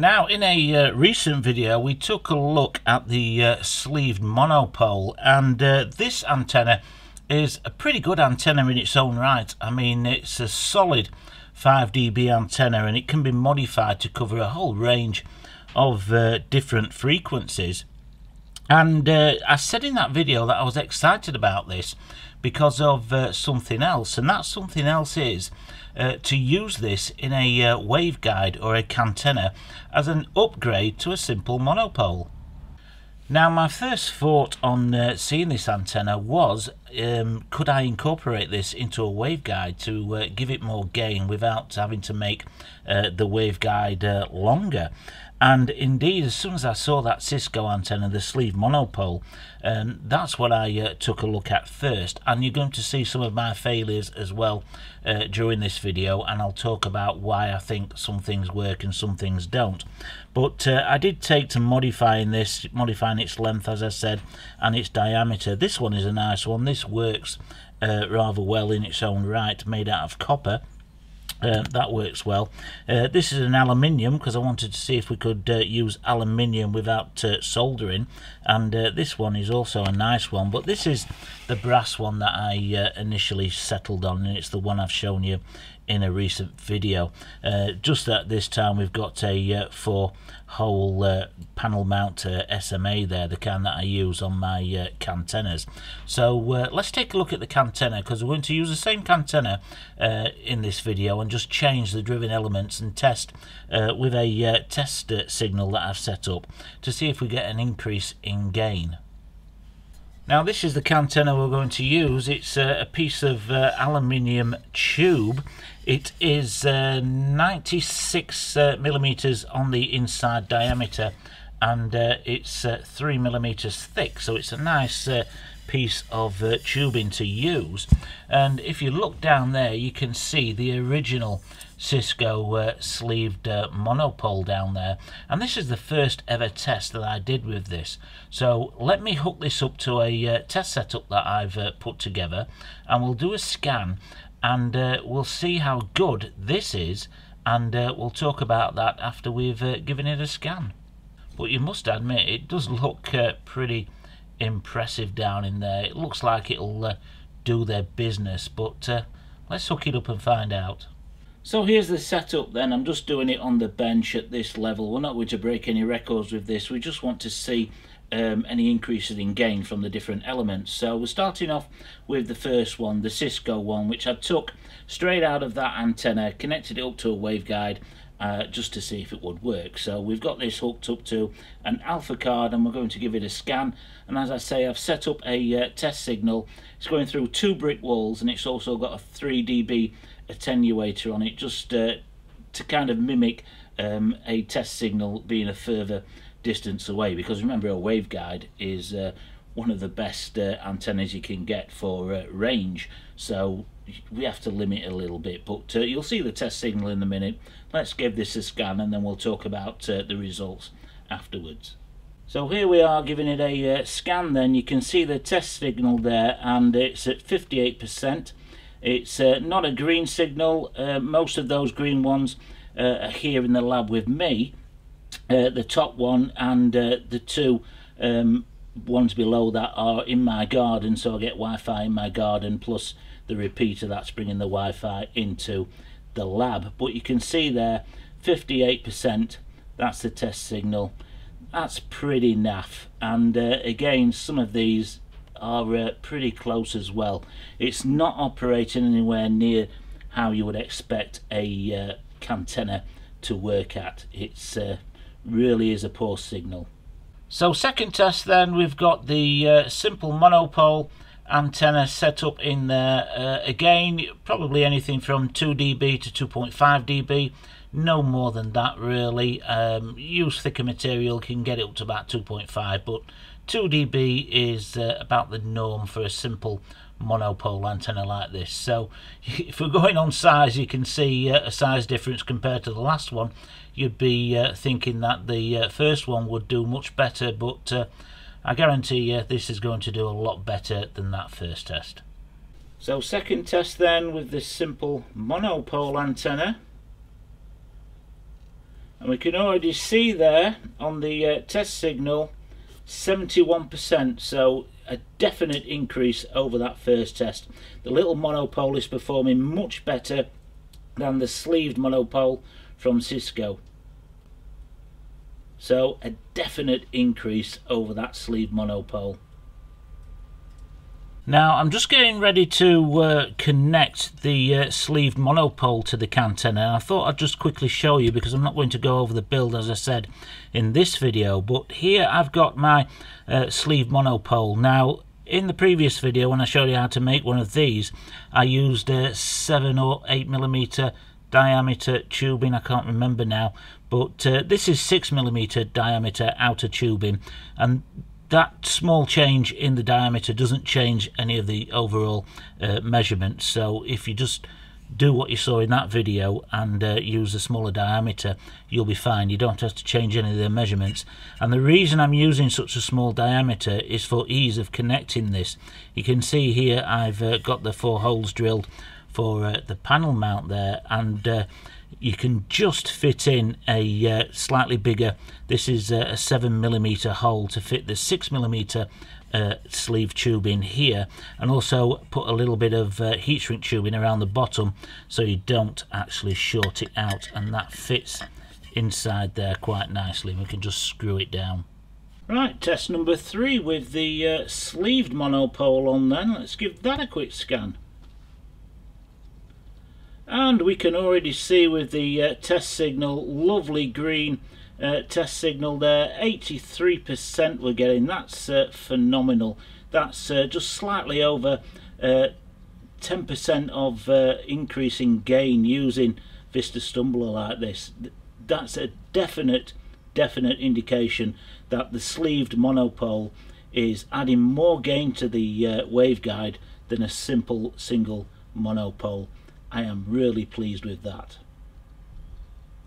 Now, in a recent video, we took a look at the sleeved monopole, and this antenna is a pretty good antenna in its own right. I mean, it's a solid 5 dB antenna, and it can be modified to cover a whole range of different frequencies. And I said in that video that I was excited about this because of something else, and that something else is to use this in a waveguide or a cantenna as an upgrade to a simple monopole. Now, my first thought on seeing this antenna was, could I incorporate this into a waveguide to give it more gain without having to make the waveguide longer? And indeed, as soon as I saw that Cisco antenna, the sleeve monopole, that's what I took a look at first. And you're going to see some of my failures as well during this video, and I'll talk about why I think some things work and some things don't. But I did take to modifying this, modifying its length, as I said, and its diameter. This one is a nice one. This works rather well in its own right, made out of copper. That works well. This is an aluminium, because I wanted to see if we could use aluminium without soldering, and this one is also a nice one, but this is the brass one that I initially settled on, and it's the one I've shown you in a recent video. Just at this time we've got a 4-hole panel mount SMA there, the kind that I use on my cantennas. So let's take a look at the cantenna, because we're going to use the same cantenna in this video and just change the driven elements and test with a test signal that I've set up to see if we get an increase in gain. Now, this is the cantenna we're going to use. It's a piece of aluminium tube. It is 96 millimeters on the inside diameter, and it's 3 millimeters thick, so it's a nice piece of tubing to use. And if you look down there, you can see the original Cisco sleeved monopole down there, and this is the first ever test that I did with this. So let me hook this up to a test setup that I've put together, and we'll do a scan, and we'll see how good this is, and we'll talk about that after we've given it a scan. But you must admit, it does look pretty impressive down in there. It looks like it'll do their business, but let's hook it up and find out. So here's the setup then. I'm just doing it on the bench at this level. We're not going to break any records with this. We just want to see any increases in gain from the different elements. So we're starting off with the first one, the Cisco one, which I took straight out of that antenna, connected it up to a waveguide just to see if it would work. So we've got this hooked up to an alpha card, and we're going to give it a scan. And as I say, I've set up a test signal. It's going through 2 brick walls, and it's also got a 3 dB attenuator on it, just to kind of mimic a test signal being a further distance away, because remember, a waveguide is one of the best antennas you can get for range, so we have to limit a little bit. But you'll see the test signal in a minute. Let's give this a scan, and then we'll talk about the results afterwards. So here we are giving it a scan then. You can see the test signal there, and it's at 58%. It's not a green signal. Most of those green ones are here in the lab with me. The top one and the 2 ones below that are in my garden, so I get Wi-Fi in my garden, plus the repeater that's bringing the Wi-Fi into the lab. But you can see there, 58%, that's the test signal. That's pretty naff. And again, some of these are pretty close as well. It's not operating anywhere near how you would expect a cantenna to work at. It's really is a poor signal. So second test then, we've got the simple monopole antenna set up in there. Again, probably anything from 2 dB to 2.5 dB. No more than that really. Use thicker material, can get it up to about 2.5, but 2 dB is about the norm for a simple monopole antenna like this. So if we're going on size, you can see a size difference compared to the last one. You'd be thinking that the first one would do much better, but I guarantee you this is going to do a lot better than that first test. So second test then, with this simple monopole antenna. And we can already see there on the test signal 71%, so a definite increase over that first test. The little monopole is performing much better than the sleeved monopole from Cisco. So a definite increase over that sleeved monopole. Now I'm just getting ready to connect the sleeved monopole to the Cantenna, and I thought I'd just quickly show you, because I'm not going to go over the build as I said in this video, but here I've got my sleeved monopole. Now in the previous video when I showed you how to make one of these, I used a 7 or 8 millimeter diameter tubing, I can't remember now, but this is 6 millimeter diameter outer tubing, and that small change in the diameter doesn't change any of the overall measurements. So if you just do what you saw in that video and use a smaller diameter, you'll be fine. You don't have to change any of the measurements. And the reason I'm using such a small diameter is for ease of connecting this. You can see here I've got the 4 holes drilled for the panel mount there, and you can just fit in a slightly bigger, this is a 7 millimeter hole to fit the 6 millimeter sleeve tube in here, and also put a little bit of heat shrink tubing around the bottom so you don't actually short it out, and that fits inside there quite nicely. We can just screw it down. Right, test number 3 with the sleeved monopole on then. Let's give that a quick scan. And we can already see with the test signal, lovely green test signal there, 83% we're getting. That's phenomenal. That's just slightly over 10% of increase in gain using Vista Stumbler like this. That's a definite indication that the sleeved monopole is adding more gain to the waveguide than a simple single monopole. I am really pleased with that.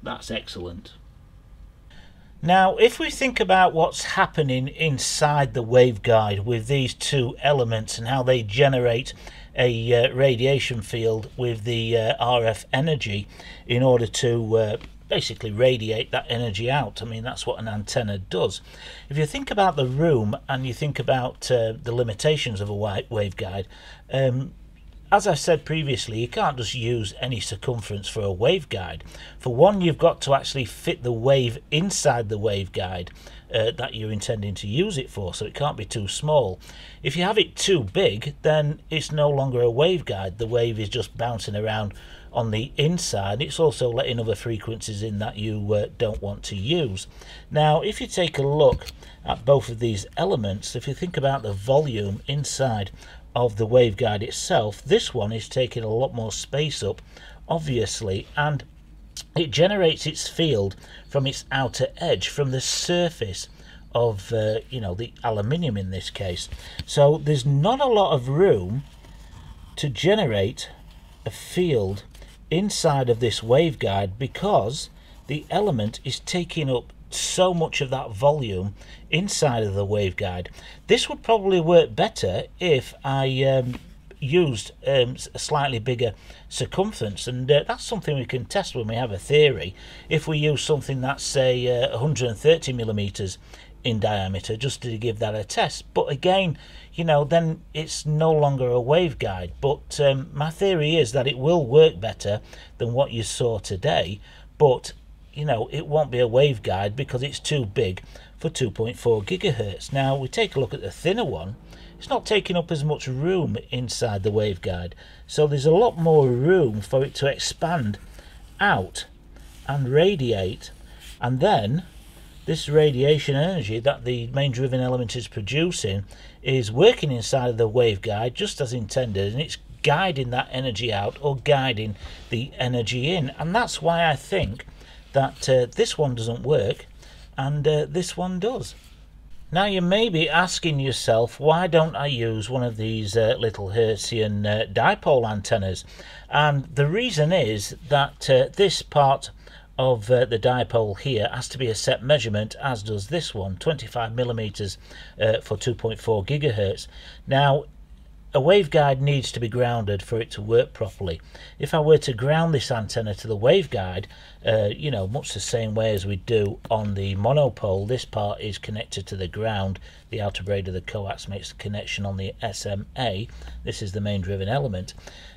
That's excellent. Now if we think about what's happening inside the waveguide with these two elements and how they generate a radiation field with the RF energy in order to basically radiate that energy out. I mean, that's what an antenna does. If you think about the room and you think about the limitations of a waveguide, as I said previously, you can't just use any circumference for a waveguide. For one, you've got to actually fit the wave inside the waveguide that you're intending to use it for, so it can't be too small. If you have it too big, then it's no longer a waveguide. The wave is just bouncing around on the inside. It's also letting other frequencies in that you don't want to use. Now, if you take a look at both of these elements, if you think about the volume inside of the waveguide itself, this one is taking a lot more space up, obviously, and it generates its field from its outer edge, from the surface of you know, the aluminium in this case. So there's not a lot of room to generate a field inside of this waveguide because the element is taking up so much of that volume inside of the waveguide. This would probably work better if I used a slightly bigger circumference, and that's something we can test when we have a theory. If we use something that's say 130 millimeters in diameter, just to give that a test, but again, you know, then it's no longer a waveguide. But my theory is that it will work better than what you saw today, but you know, it won't be a waveguide because it's too big for 2.4 gigahertz. Now we take a look at the thinner one, it's not taking up as much room inside the waveguide, so there's a lot more room for it to expand out and radiate, and then this radiation energy that the main driven element is producing is working inside of the waveguide just as intended, and it's guiding that energy out or guiding the energy in. And that's why I think that this one doesn't work and this one does. Now you may be asking yourself, why don't I use one of these little Hertzian dipole antennas? And the reason is that this part of the dipole here has to be a set measurement, as does this one, 25 millimeters for 2.4 gigahertz. Now A waveguide needs to be grounded for it to work properly. If I were to ground this antenna to the waveguide, you know, much the same way as we do on the monopole, this part is connected to the ground, the outer braid of the coax makes the connection on the SMA, this is the main driven element.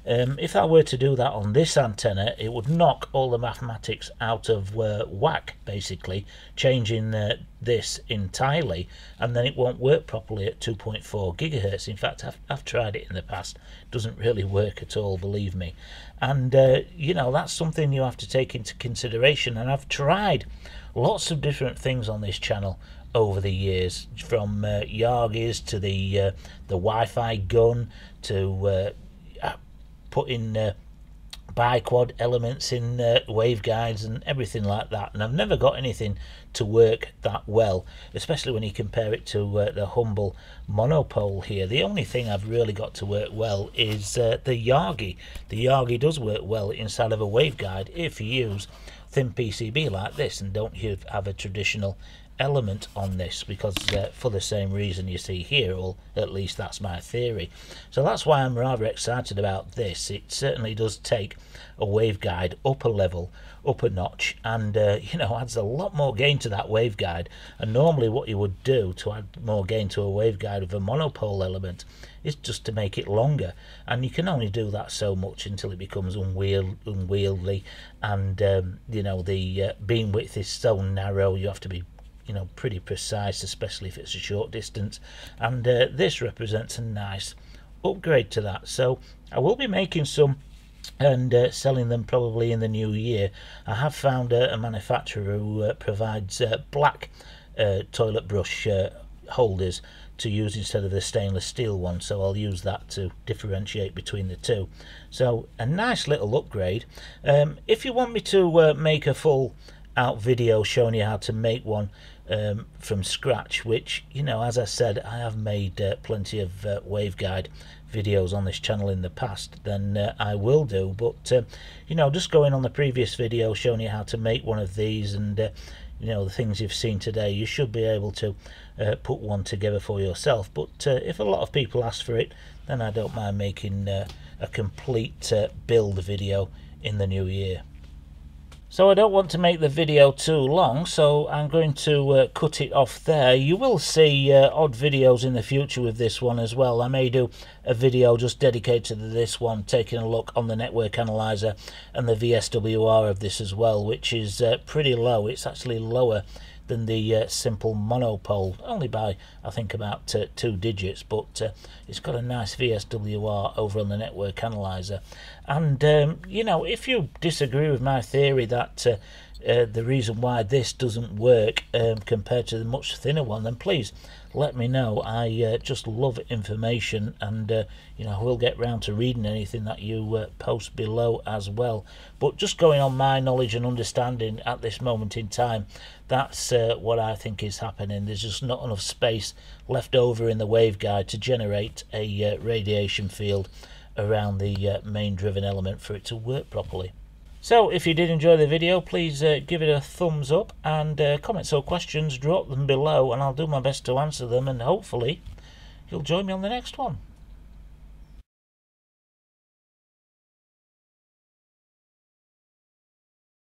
If I were to do that on this antenna, it would knock all the mathematics out of whack, basically, changing this entirely, and then it won't work properly at 2.4 gigahertz. In fact, I've tried it in the past, it doesn't really work at all, believe me. And you know, that's something you have to take into consideration, and I've tried lots of different things on this channel over the years, from Yagis to the Wi-Fi gun to putting biquad elements in waveguides and everything like that, and I've never got anything to work that well, especially when you compare it to the humble monopole here. The only thing I've really got to work well is the Yagi. The Yagi does work well inside of a waveguide if you use thin PCB like this and don't have a traditional element on this, because for the same reason you see here, or at least that's my theory. So that's why I'm rather excited about this. It certainly does take a waveguide up a level, up a notch, and you know, adds a lot more gain to that waveguide. And normally what you would do to add more gain to a waveguide with a monopole element is just to make it longer, and you can only do that so much until it becomes unwieldy, and you know, the beam width is so narrow, you have to be, you know, pretty precise, especially if it's a short distance, and this represents a nice upgrade to that. So I will be making some and selling them probably in the new year. I have found a manufacturer who provides black toilet brush holders to use instead of the stainless steel one, so I'll use that to differentiate between the two. So a nice little upgrade. If you want me to make a full out video showing you how to make one from scratch, which, you know, as I said, I have made plenty of waveguide videos on this channel in the past, then I will do. But you know, just going on the previous video showing you how to make one of these, and you know, the things you've seen today, you should be able to put one together for yourself. But if a lot of people ask for it, then I don't mind making a complete build video in the new year. So I don't want to make the video too long, so I'm going to cut it off there. You will see odd videos in the future with this one as well. I may do a video just dedicated to this one, taking a look on the network analyzer and the VSWR of this as well, which is pretty low. It's actually lower than the simple monopole, only by I think about 2 digits, but it's got a nice VSWR over on the network analyzer. And you know, if you disagree with my theory that the reason why this doesn't work compared to the much thinner one, then please let me know. I just love information, and you know, we'll get round to reading anything that you post below as well. But just going on my knowledge and understanding at this moment in time, that's what I think is happening. There's just not enough space left over in the waveguide to generate a radiation field around the main driven element for it to work properly. So if you did enjoy the video, please give it a thumbs up, and comments or questions, drop them below, and I'll do my best to answer them, and hopefully you'll join me on the next one.